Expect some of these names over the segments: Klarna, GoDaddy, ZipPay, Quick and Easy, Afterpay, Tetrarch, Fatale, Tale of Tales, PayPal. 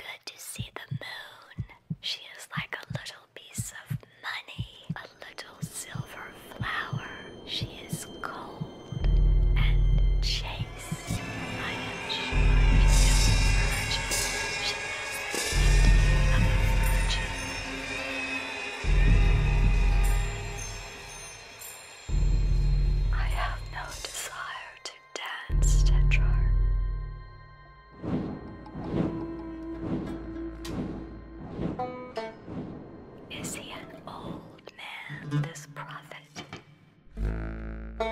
good to see the moon. She is like a little piece of money, a little silver flower. She is cold and chaste. I am sure she is a virgin. She has the beauty of a virgin. I have no desire to dance, Tetrarch. Is he an old man, this prophet? I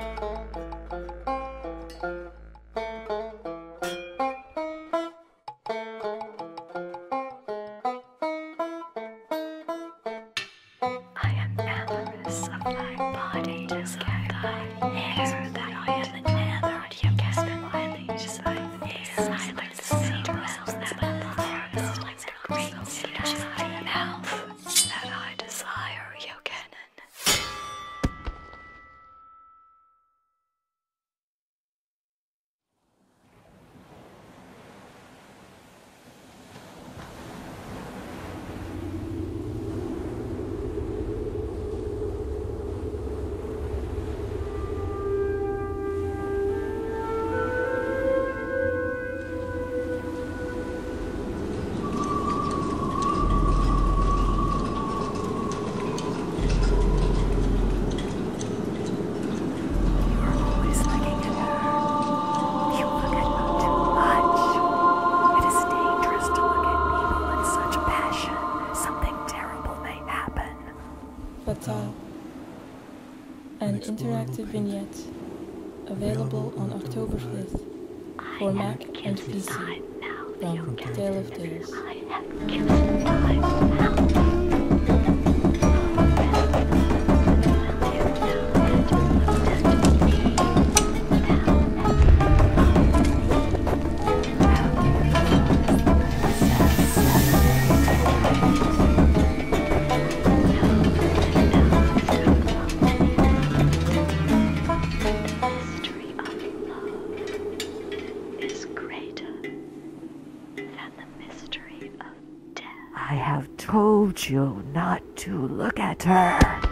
am amorous of my body, just like thy hair that I am an amor, you can manage thy hair. I like the cedar wells that I love, like the great cedar of thy mouth that I desire, you can. Fatale, an interactive vignette, available on October 5th for Mac and PC, from Tale of Tales. I have given my mouth. I have told you not to look at her.